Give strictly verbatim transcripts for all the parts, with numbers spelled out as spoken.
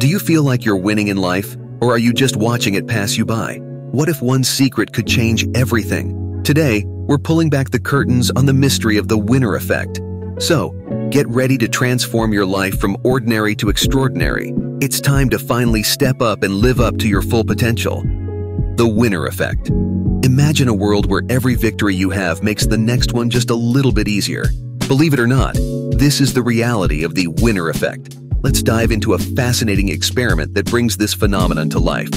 Do you feel like you're winning in life, or are you just watching it pass you by? What if one secret could change everything? Today, we're pulling back the curtains on the mystery of the winner effect. So, get ready to transform your life from ordinary to extraordinary. It's time to finally step up and live up to your full potential. The winner effect. Imagine a world where every victory you have makes the next one just a little bit easier. Believe it or not, this is the reality of the winner effect. Let's dive into a fascinating experiment that brings this phenomenon to life.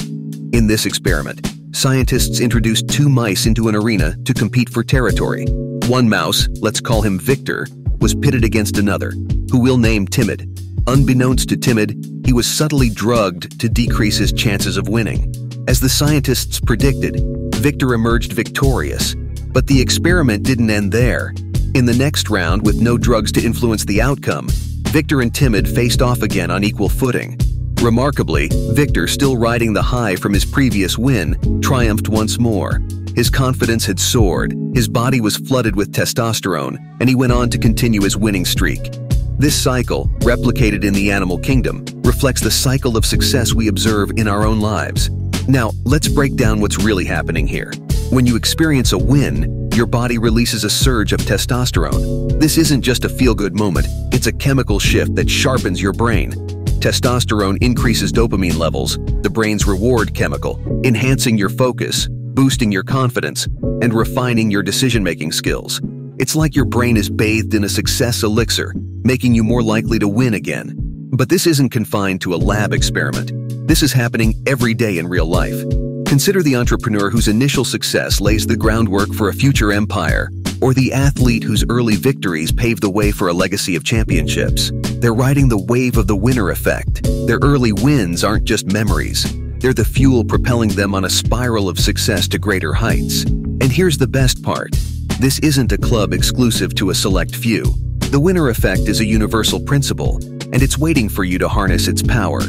In this experiment, scientists introduced two mice into an arena to compete for territory. One mouse, let's call him Victor, was pitted against another, who we'll name Timid. Unbeknownst to Timid, he was subtly drugged to decrease his chances of winning. As the scientists predicted, Victor emerged victorious. But the experiment didn't end there. In the next round, with no drugs to influence the outcome, Victor and Timid faced off again on equal footing. Remarkably, Victor, still riding the high from his previous win, triumphed once more. His confidence had soared, his body was flooded with testosterone, and he went on to continue his winning streak. This cycle, replicated in the animal kingdom, reflects the cycle of success we observe in our own lives. Now, let's break down what's really happening here. When you experience a win, your body releases a surge of testosterone. This isn't just a feel-good moment, it's a chemical shift that sharpens your brain. Testosterone increases dopamine levels, the brain's reward chemical, enhancing your focus, boosting your confidence, and refining your decision-making skills. It's like your brain is bathed in a success elixir, making you more likely to win again. But this isn't confined to a lab experiment. This is happening every day in real life. Consider the entrepreneur whose initial success lays the groundwork for a future empire, or the athlete whose early victories pave the way for a legacy of championships. They're riding the wave of the winner effect. Their early wins aren't just memories. They're the fuel propelling them on a spiral of success to greater heights. And here's the best part. This isn't a club exclusive to a select few. The winner effect is a universal principle, and it's waiting for you to harness its power.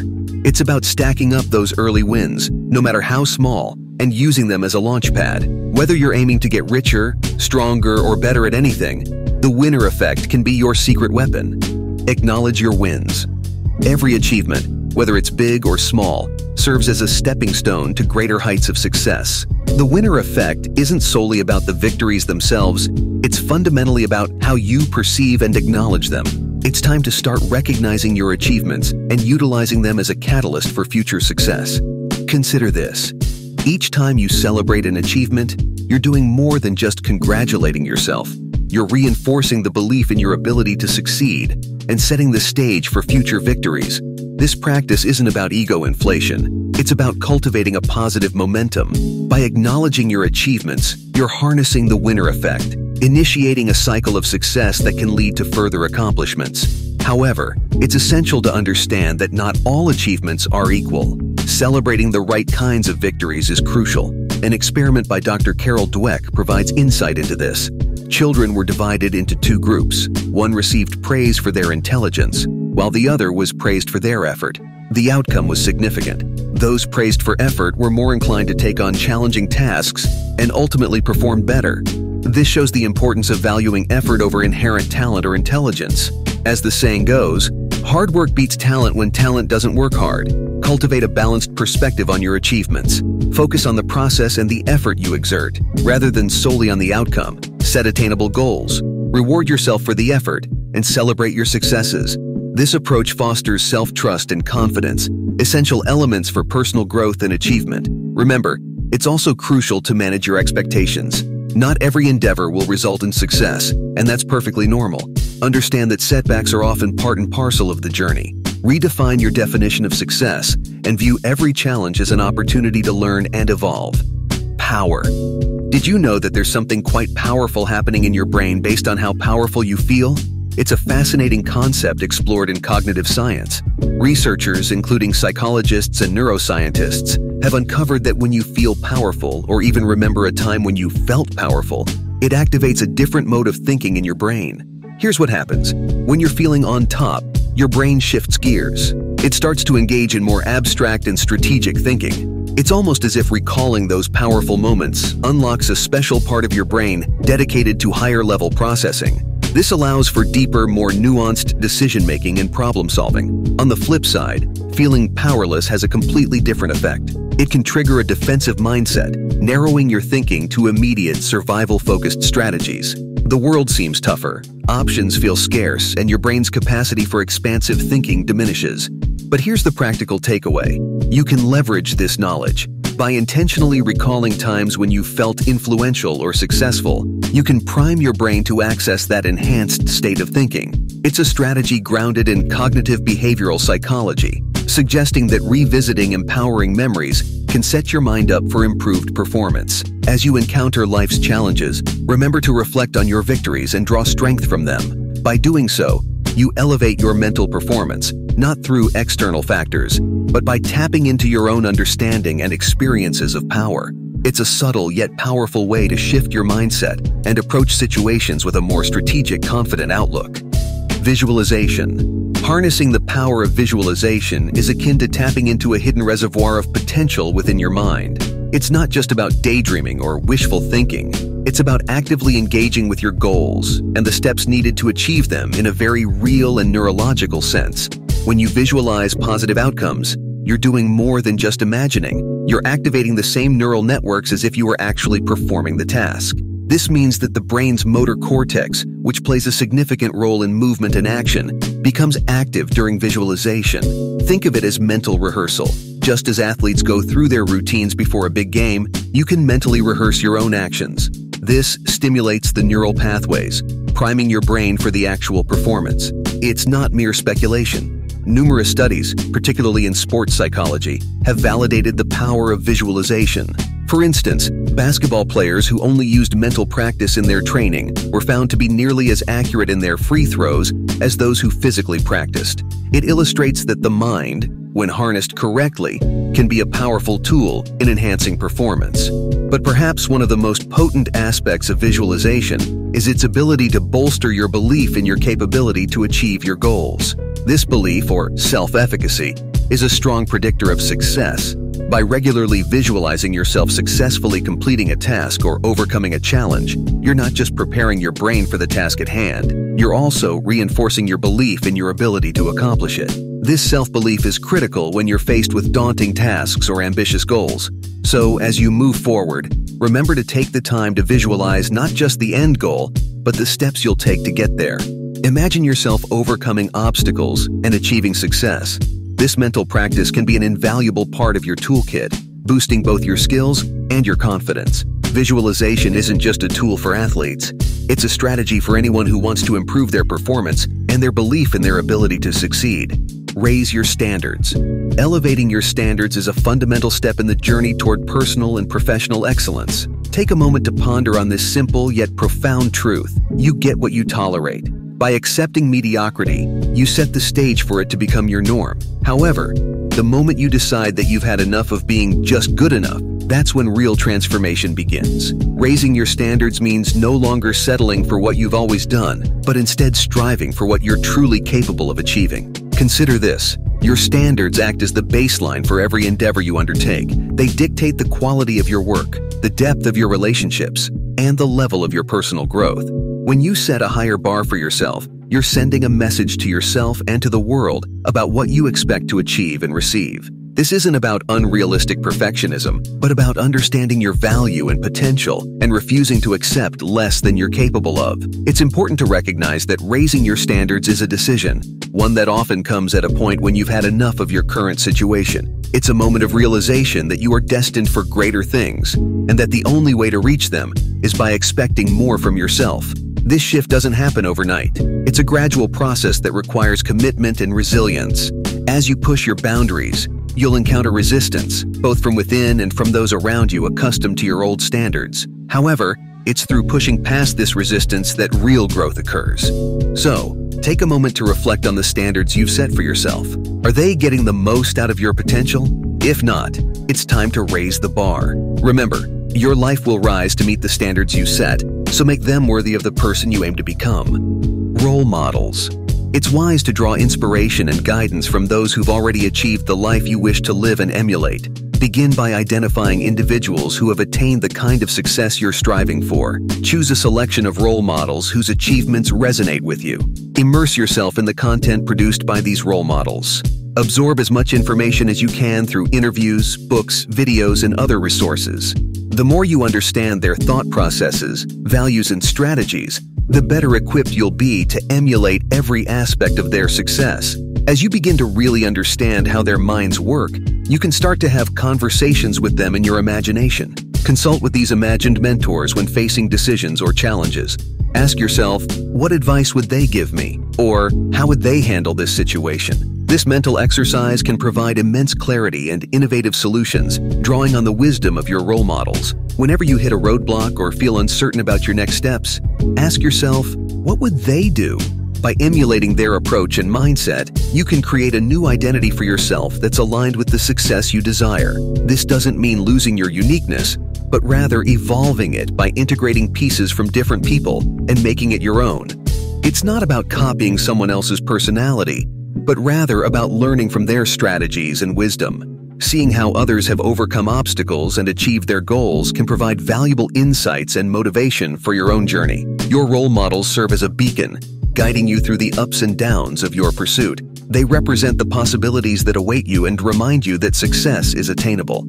It's about stacking up those early wins, no matter how small, and using them as a launch pad. Whether you're aiming to get richer, stronger, or better at anything, the winner effect can be your secret weapon. Acknowledge your wins. Every achievement, whether it's big or small, serves as a stepping stone to greater heights of success. The winner effect isn't solely about the victories themselves, it's fundamentally about how you perceive and acknowledge them. It's time to start recognizing your achievements and utilizing them as a catalyst for future success. Consider this. Each time you celebrate an achievement, you're doing more than just congratulating yourself. You're reinforcing the belief in your ability to succeed and setting the stage for future victories. This practice isn't about ego inflation. It's about cultivating a positive momentum. By acknowledging your achievements, you're harnessing the winner effect, initiating a cycle of success that can lead to further accomplishments. However, it's essential to understand that not all achievements are equal. Celebrating the right kinds of victories is crucial. An experiment by Doctor Carol Dweck provides insight into this. Children were divided into two groups. One received praise for their intelligence, while the other was praised for their effort. The outcome was significant. Those praised for effort were more inclined to take on challenging tasks and ultimately performed better. This shows the importance of valuing effort over inherent talent or intelligence. As the saying goes, hard work beats talent when talent doesn't work hard. Cultivate a balanced perspective on your achievements. Focus on the process and the effort you exert, rather than solely on the outcome. Set attainable goals, reward yourself for the effort, and celebrate your successes. This approach fosters self-trust and confidence, essential elements for personal growth and achievement. Remember, it's also crucial to manage your expectations. Not every endeavor will result in success, and that's perfectly normal. Understand that setbacks are often part and parcel of the journey. Redefine your definition of success and view every challenge as an opportunity to learn and evolve. Power. Did you know that there's something quite powerful happening in your brain based on how powerful you feel? It's a fascinating concept explored in cognitive science. Researchers, including psychologists and neuroscientists, have uncovered that when you feel powerful or even remember a time when you felt powerful, it activates a different mode of thinking in your brain. Here's what happens. When you're feeling on top, your brain shifts gears. It starts to engage in more abstract and strategic thinking. It's almost as if recalling those powerful moments unlocks a special part of your brain dedicated to higher-level processing. This allows for deeper, more nuanced decision-making and problem-solving. On the flip side, feeling powerless has a completely different effect. It can trigger a defensive mindset, narrowing your thinking to immediate survival-focused strategies. The world seems tougher, options feel scarce, and your brain's capacity for expansive thinking diminishes. But here's the practical takeaway. You can leverage this knowledge. By intentionally recalling times when you felt influential or successful, you can prime your brain to access that enhanced state of thinking. It's a strategy grounded in cognitive behavioral psychology, suggesting that revisiting empowering memories can set your mind up for improved performance. As you encounter life's challenges, remember to reflect on your victories and draw strength from them. By doing so, you elevate your mental performance, not through external factors, but by tapping into your own understanding and experiences of power. It's a subtle yet powerful way to shift your mindset and approach situations with a more strategic, confident outlook. Visualization. Harnessing the power of visualization is akin to tapping into a hidden reservoir of potential within your mind. It's not just about daydreaming or wishful thinking. It's about actively engaging with your goals and the steps needed to achieve them in a very real and neurological sense. When you visualize positive outcomes, you're doing more than just imagining. You're activating the same neural networks as if you were actually performing the task. This means that the brain's motor cortex, which plays a significant role in movement and action, becomes active during visualization. Think of it as mental rehearsal. Just as athletes go through their routines before a big game, you can mentally rehearse your own actions. This stimulates the neural pathways, priming your brain for the actual performance. It's not mere speculation. Numerous studies, particularly in sports psychology, have validated the power of visualization. For instance, basketball players who only used mental practice in their training were found to be nearly as accurate in their free throws as those who physically practiced. It illustrates that the mind, when harnessed correctly, can be a powerful tool in enhancing performance. But perhaps one of the most potent aspects of visualization is its ability to bolster your belief in your capability to achieve your goals. This belief, or self-efficacy, is a strong predictor of success. By regularly visualizing yourself successfully completing a task or overcoming a challenge, you're not just preparing your brain for the task at hand, you're also reinforcing your belief in your ability to accomplish it. This self-belief is critical when you're faced with daunting tasks or ambitious goals. So, as you move forward, remember to take the time to visualize not just the end goal, but the steps you'll take to get there. Imagine yourself overcoming obstacles and achieving success. This mental practice can be an invaluable part of your toolkit, boosting both your skills and your confidence. Visualization isn't just a tool for athletes. It's a strategy for anyone who wants to improve their performance and their belief in their ability to succeed. Raise your standards. Elevating your standards is a fundamental step in the journey toward personal and professional excellence. Take a moment to ponder on this simple yet profound truth. You get what you tolerate. By accepting mediocrity, you set the stage for it to become your norm. However, the moment you decide that you've had enough of being just good enough, that's when real transformation begins. Raising your standards means no longer settling for what you've always done, but instead striving for what you're truly capable of achieving. Consider this. Your standards act as the baseline for every endeavor you undertake. They dictate the quality of your work, the depth of your relationships, and the level of your personal growth. When you set a higher bar for yourself, you're sending a message to yourself and to the world about what you expect to achieve and receive. This isn't about unrealistic perfectionism, but about understanding your value and potential and refusing to accept less than you're capable of. It's important to recognize that raising your standards is a decision, one that often comes at a point when you've had enough of your current situation. It's a moment of realization that you are destined for greater things and that the only way to reach them is by expecting more from yourself. This shift doesn't happen overnight. It's a gradual process that requires commitment and resilience. As you push your boundaries, you'll encounter resistance, both from within and from those around you accustomed to your old standards. However, it's through pushing past this resistance that real growth occurs. So, take a moment to reflect on the standards you've set for yourself. Are they getting the most out of your potential? If not, it's time to raise the bar. Remember, your life will rise to meet the standards you set, so make them worthy of the person you aim to become. Role models. It's wise to draw inspiration and guidance from those who've already achieved the life you wish to live and emulate. Begin by identifying individuals who have attained the kind of success you're striving for. Choose a selection of role models whose achievements resonate with you. Immerse yourself in the content produced by these role models. Absorb as much information as you can through interviews, books, videos, and other resources. The more you understand their thought processes, values, and strategies, the better equipped you'll be to emulate every aspect of their success. As you begin to really understand how their minds work, you can start to have conversations with them in your imagination. Consult with these imagined mentors when facing decisions or challenges. Ask yourself, what advice would they give me? Or, how would they handle this situation? This mental exercise can provide immense clarity and innovative solutions, drawing on the wisdom of your role models. Whenever you hit a roadblock or feel uncertain about your next steps, ask yourself, what would they do? By emulating their approach and mindset, you can create a new identity for yourself that's aligned with the success you desire. This doesn't mean losing your uniqueness, but rather evolving it by integrating pieces from different people and making it your own. It's not about copying someone else's personality, but rather about learning from their strategies and wisdom. Seeing how others have overcome obstacles and achieved their goals can provide valuable insights and motivation for your own journey. Your role models serve as a beacon, guiding you through the ups and downs of your pursuit. They represent the possibilities that await you and remind you that success is attainable.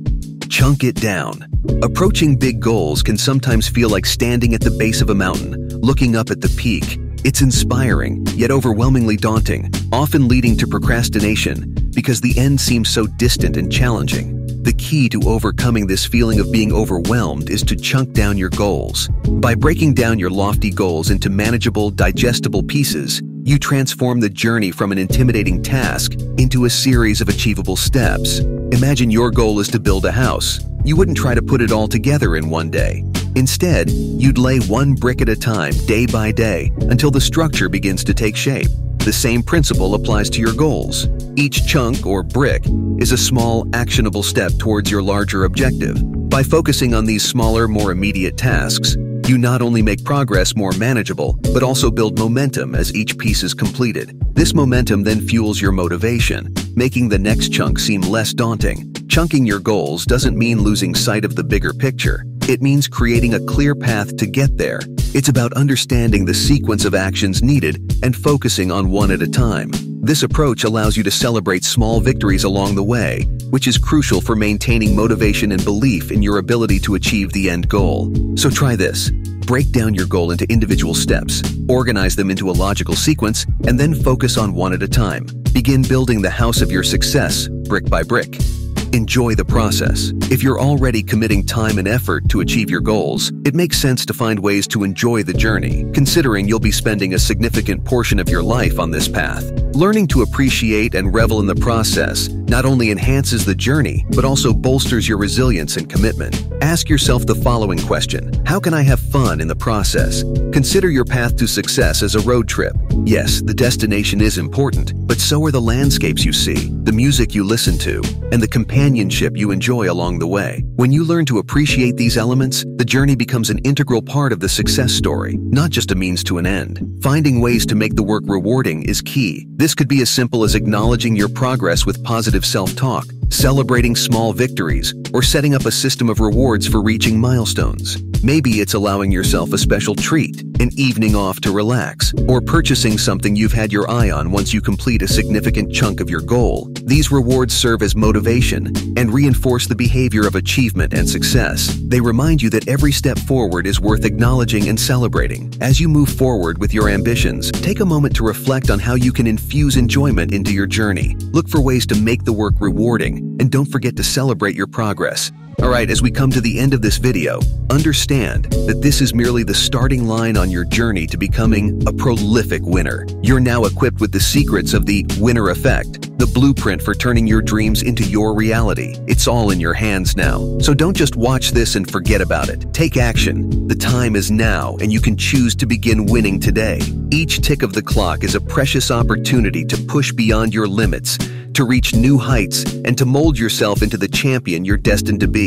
Chunk it down. Approaching big goals can sometimes feel like standing at the base of a mountain, looking up at the peak. It's inspiring, yet overwhelmingly daunting, often leading to procrastination because the end seems so distant and challenging. The key to overcoming this feeling of being overwhelmed is to chunk down your goals. By breaking down your lofty goals into manageable, digestible pieces, you transform the journey from an intimidating task into a series of achievable steps. Imagine your goal is to build a house. You wouldn't try to put it all together in one day. Instead, you'd lay one brick at a time, day by day, until the structure begins to take shape. The same principle applies to your goals. Each chunk or brick is a small, actionable step towards your larger objective. By focusing on these smaller, more immediate tasks, you not only make progress more manageable, but also build momentum as each piece is completed. This momentum then fuels your motivation, making the next chunk seem less daunting. Chunking your goals doesn't mean losing sight of the bigger picture. It means creating a clear path to get there. It's about understanding the sequence of actions needed and focusing on one at a time. This approach allows you to celebrate small victories along the way, which is crucial for maintaining motivation and belief in your ability to achieve the end goal. So try this. Break down your goal into individual steps, organize them into a logical sequence, and then focus on one at a time. Begin building the house of your success, brick by brick. Enjoy the process. If you're already committing time and effort to achieve your goals, it makes sense to find ways to enjoy the journey, considering you'll be spending a significant portion of your life on this path. Learning to appreciate and revel in the process not only enhances the journey, but also bolsters your resilience and commitment. Ask yourself the following question: how can I have fun in the process? Consider your path to success as a road trip. Yes, the destination is important, but so are the landscapes you see, the music you listen to, and the companions companionship you enjoy along the way. When you learn to appreciate these elements, the journey becomes an integral part of the success story, not just a means to an end. Finding ways to make the work rewarding is key. This could be as simple as acknowledging your progress with positive self-talk, celebrating small victories, or setting up a system of rewards for reaching milestones. Maybe it's allowing yourself a special treat, an evening off to relax, or purchasing something you've had your eye on once you complete a significant chunk of your goal. These rewards serve as motivation and reinforce the behavior of achievement and success. They remind you that every step forward is worth acknowledging and celebrating. As you move forward with your ambitions, take a moment to reflect on how you can infuse enjoyment into your journey. Look for ways to make the work rewarding, and don't forget to celebrate your progress. Alright, as we come to the end of this video, understand that this is merely the starting line on your journey to becoming a prolific winner. You're now equipped with the secrets of the winner effect, the blueprint for turning your dreams into your reality. It's all in your hands now. So don't just watch this and forget about it. Take action. The time is now, and you can choose to begin winning today. Each tick of the clock is a precious opportunity to push beyond your limits, to reach new heights, and to mold yourself into the champion you're destined to be.